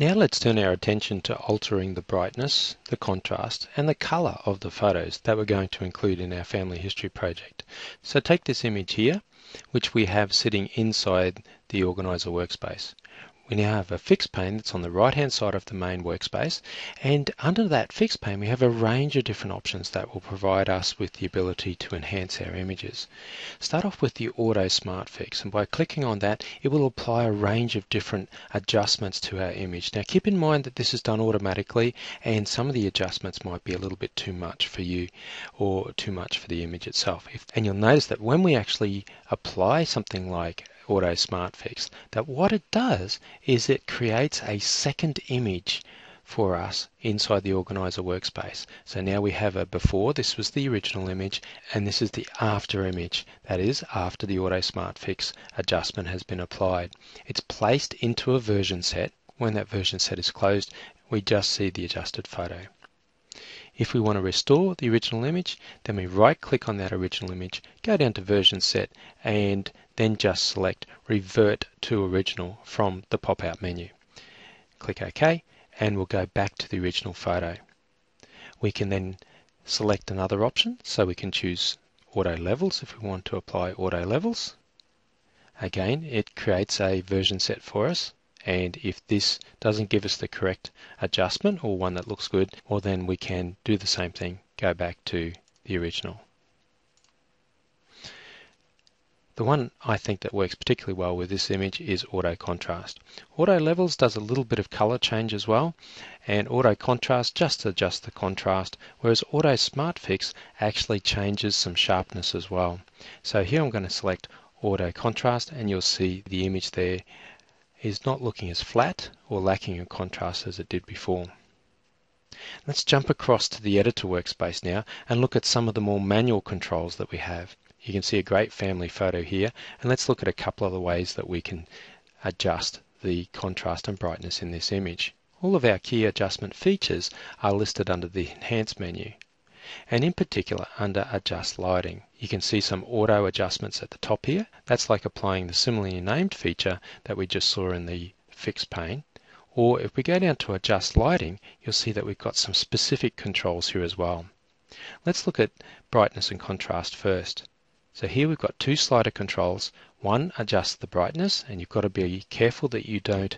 Now let's turn our attention to altering the brightness, the contrast, and the color of the photos that we're going to include in our family history project. So take this image here, which we have sitting inside the organizer workspace. We now have a fixed pane that's on the right-hand side of the main workspace, and under that fixed pane we have a range of different options that will provide us with the ability to enhance our images. Start off with the Auto Smart Fix, and by clicking on that it will apply a range of different adjustments to our image. Now keep in mind that this is done automatically, and some of the adjustments might be a little bit too much for you or too much for the image itself. And you'll notice that when we actually apply something like Auto Smart Fix, that what it does is it creates a second image for us inside the organizer workspace. So now we have a before, this was the original image, and this is the after image, that is after the Auto Smart Fix adjustment has been applied. It's placed into a version set. When that version set is closed, we just see the adjusted photo. If we want to restore the original image, then we right click on that original image, go down to version set, and then just select revert to original from the pop-out menu. Click OK, and we'll go back to the original photo. We can then select another option, so we can choose auto levels if we want to apply auto levels. Again, it creates a version set for us. And if this doesn't give us the correct adjustment or one that looks good, well then we can do the same thing, go back to the original. The one I think that works particularly well with this image is Auto Contrast. Auto Levels does a little bit of color change as well, and Auto Contrast just adjusts the contrast, whereas Auto Smart Fix actually changes some sharpness as well. So here I'm going to select Auto Contrast, and you'll see the image there is not looking as flat or lacking in contrast as it did before. Let's jump across to the editor workspace now and look at some of the more manual controls that we have. You can see a great family photo here, and let's look at a couple of the ways that we can adjust the contrast and brightness in this image. All of our key adjustment features are listed under the Enhance menu, and in particular under Adjust Lighting. You can see some auto adjustments at the top here. That's like applying the similarly named feature that we just saw in the fixed pane. Or if we go down to Adjust Lighting, you'll see that we've got some specific controls here as well. Let's look at brightness and contrast first. So here we've got two slider controls. One adjusts the brightness, and you've got to be careful that you don't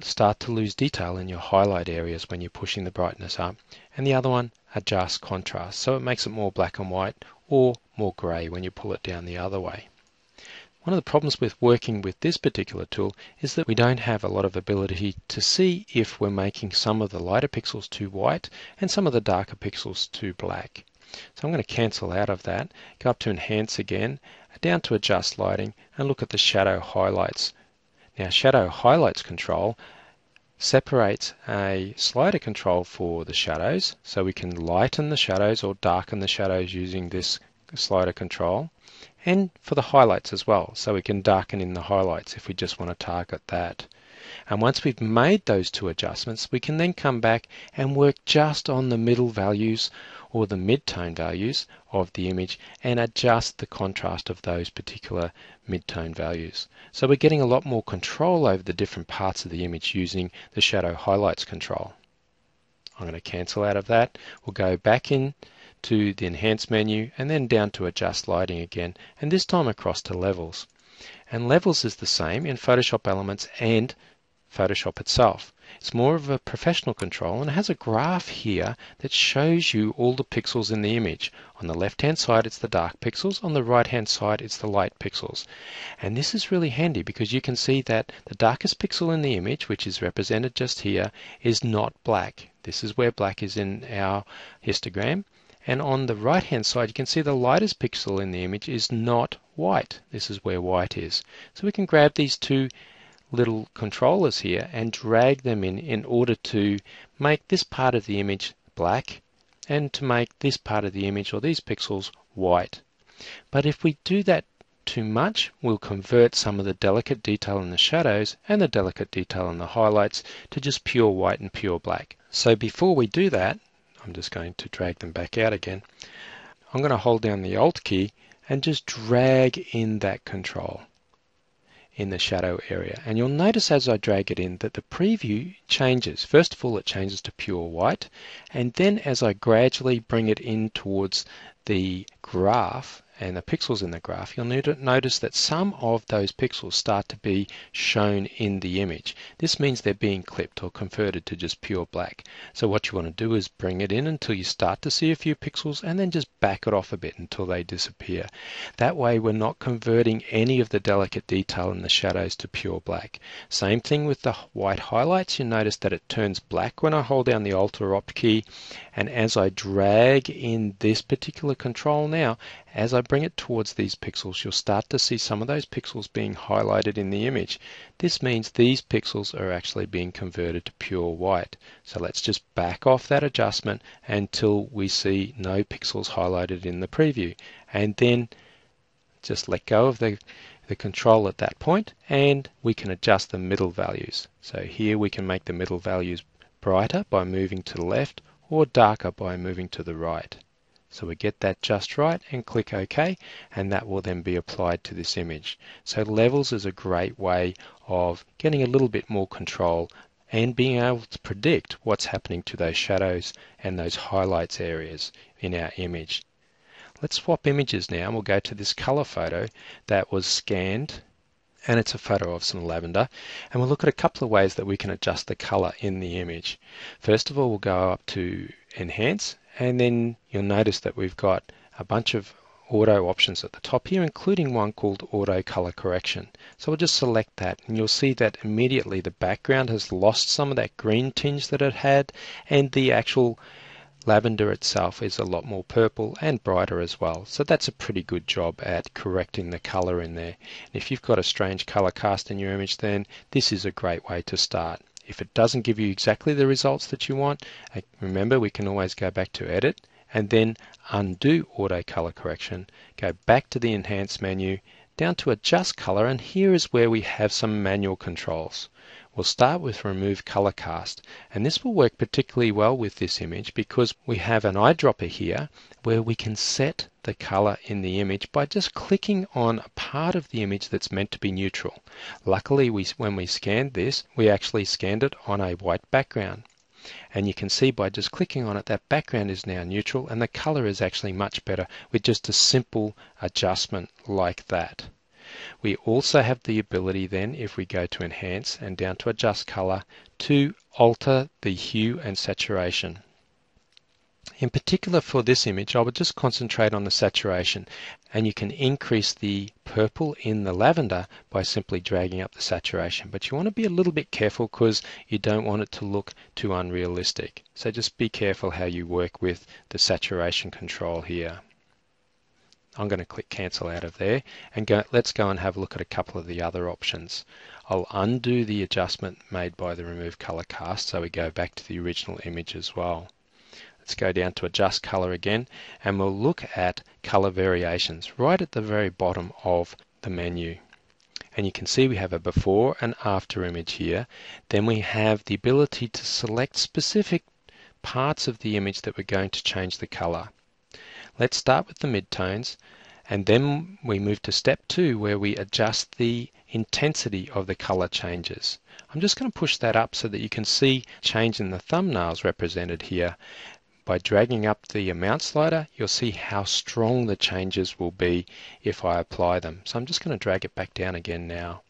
start to lose detail in your highlight areas when you're pushing the brightness up, and the other one adjusts contrast, so it makes it more black and white or more grey when you pull it down the other way. One of the problems with working with this particular tool is that we don't have a lot of ability to see if we're making some of the lighter pixels too white and some of the darker pixels too black. So I'm going to cancel out of that, go up to Enhance again, down to Adjust Lighting, and look at the Shadow Highlights. Now, Shadow Highlights control separates a slider control for the shadows, so we can lighten the shadows or darken the shadows using this slider control, and for the highlights as well, so we can darken in the highlights if we just want to target that. And once we've made those two adjustments, we can then come back and work just on the middle values or the mid-tone values of the image and adjust the contrast of those particular mid-tone values. So we're getting a lot more control over the different parts of the image using the Shadow Highlights control. I'm going to cancel out of that. We'll go back in to the Enhance menu and then down to Adjust Lighting again, and this time across to Levels. And Levels is the same in Photoshop Elements and Photoshop itself. It's more of a professional control, and it has a graph here that shows you all the pixels in the image. On the left hand side it's the dark pixels, on the right hand side it's the light pixels. And this is really handy because you can see that the darkest pixel in the image, which is represented just here, is not black. This is where black is in our histogram. And on the right hand side you can see the lightest pixel in the image is not white. This is where white is. So we can grab these two little controllers here and drag them in order to make this part of the image black and to make this part of the image or these pixels white. But if we do that too much, we'll convert some of the delicate detail in the shadows and the delicate detail in the highlights to just pure white and pure black. So before we do that, I'm just going to drag them back out again. I'm going to hold down the Alt key and just drag in that control in the shadow area. And you'll notice as I drag it in that the preview changes. First of all, it changes to pure white, and then as I gradually bring it in towards the graph and the pixels in the graph, you'll notice that some of those pixels start to be shown in the image. This means they're being clipped or converted to just pure black. So what you want to do is bring it in until you start to see a few pixels and then just back it off a bit until they disappear. That way we're not converting any of the delicate detail in the shadows to pure black. Same thing with the white highlights. You notice that it turns black when I hold down the Alt+Opt key, and as I drag in this particular control now, as I bring it towards these pixels, you'll start to see some of those pixels being highlighted in the image. This means these pixels are actually being converted to pure white. So let's just back off that adjustment until we see no pixels highlighted in the preview. And then just let go of the control at that point, and we can adjust the middle values. So here we can make the middle values brighter by moving to the left or darker by moving to the right. So we get that just right and click OK, and that will then be applied to this image. So levels is a great way of getting a little bit more control and being able to predict what's happening to those shadows and those highlights areas in our image. Let's swap images now, and we'll go to this color photo that was scanned, and it's a photo of some lavender, and we'll look at a couple of ways that we can adjust the color in the image. First of all, we'll go up to Enhance, and then you'll notice that we've got a bunch of auto options at the top here, including one called Auto Color Correction. So we'll just select that, and you'll see that immediately the background has lost some of that green tinge that it had, and the actual lavender itself is a lot more purple and brighter as well. So that's a pretty good job at correcting the color in there. And if you've got a strange color cast in your image, then this is a great way to start. If it doesn't give you exactly the results that you want, remember we can always go back to Edit and then undo Auto Color Correction, go back to the Enhance menu, down to Adjust Color, and here is where we have some manual controls. We'll start with Remove Color Cast, and this will work particularly well with this image because we have an eyedropper here where we can set the color in the image by just clicking on a part of the image that's meant to be neutral. Luckily, when we scanned this, we actually scanned it on a white background. And you can see by just clicking on it, that background is now neutral, and the color is actually much better with just a simple adjustment like that. We also have the ability then, if we go to Enhance and down to Adjust Color, to alter the hue and saturation. In particular for this image, I would just concentrate on the saturation, and you can increase the purple in the lavender by simply dragging up the saturation, but you want to be a little bit careful because you don't want it to look too unrealistic. So just be careful how you work with the saturation control here. I'm going to click cancel out of there, and let's go and have a look at a couple of the other options. I'll undo the adjustment made by the Remove Color Cast, so we go back to the original image as well. Let's go down to Adjust Color again, and we'll look at color variations right at the very bottom of the menu. And you can see we have a before and after image here. Then we have the ability to select specific parts of the image that we're going to change the color. Let's start with the midtones, and then we move to step 2 where we adjust the intensity of the color changes. I'm just going to push that up so that you can see change in the thumbnails represented here. By dragging up the amount slider, you'll see how strong the changes will be if I apply them. So I'm just going to drag it back down again now.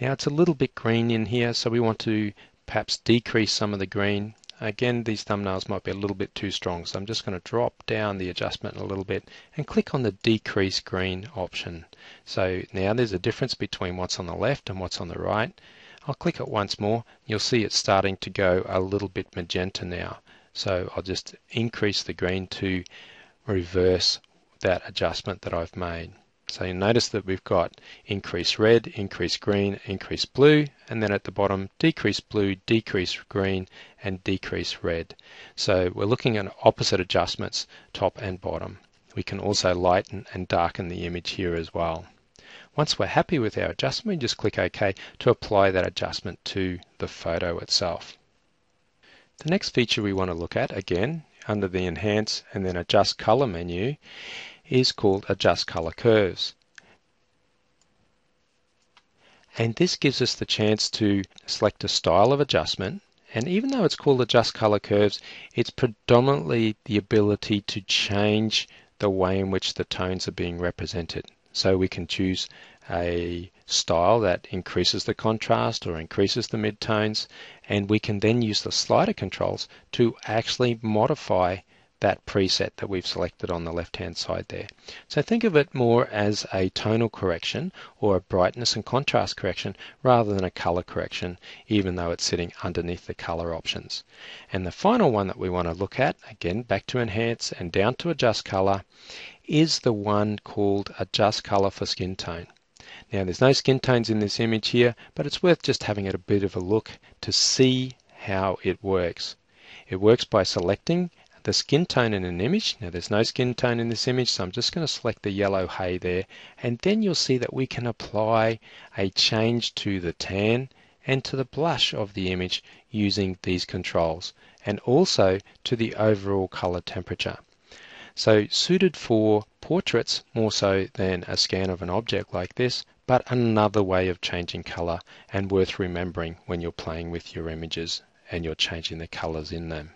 Now it's a little bit green in here, so we want to perhaps decrease some of the green. Again, these thumbnails might be a little bit too strong, so I'm just going to drop down the adjustment a little bit and click on the decrease green option. So now there's a difference between what's on the left and what's on the right. I'll click it once more. You'll see it's starting to go a little bit magenta now. So I'll just increase the green to reverse that adjustment that I've made. So you notice that we've got increased red, increased green, increased blue, and then at the bottom decreased blue, decreased green, and decreased red. So we're looking at opposite adjustments, top and bottom. We can also lighten and darken the image here as well. Once we're happy with our adjustment, we just click OK to apply that adjustment to the photo itself. The next feature we want to look at, again, under the Enhance and then Adjust Color menu, is called Adjust Color Curves. And this gives us the chance to select a style of adjustment. And even though it's called Adjust Color Curves, it's predominantly the ability to change the way in which the tones are being represented. So we can choose a style that increases the contrast or increases the midtones, and we can then use the slider controls to actually modify that preset that we've selected on the left-hand side there. So think of it more as a tonal correction or a brightness and contrast correction rather than a color correction, even though it's sitting underneath the color options. And the final one that we want to look at, again back to Enhance and down to Adjust Color, is the one called Adjust Color for Skin Tone. Now there's no skin tones in this image here, but it's worth just having a bit of a look to see how it works. It works by selecting the skin tone in an image. Now there's no skin tone in this image, so I'm just going to select the yellow hay there, and then you'll see that we can apply a change to the tan and to the blush of the image using these controls, and also to the overall color temperature. So suited for portraits more so than a scan of an object like this, but another way of changing color and worth remembering when you're playing with your images and you're changing the colors in them.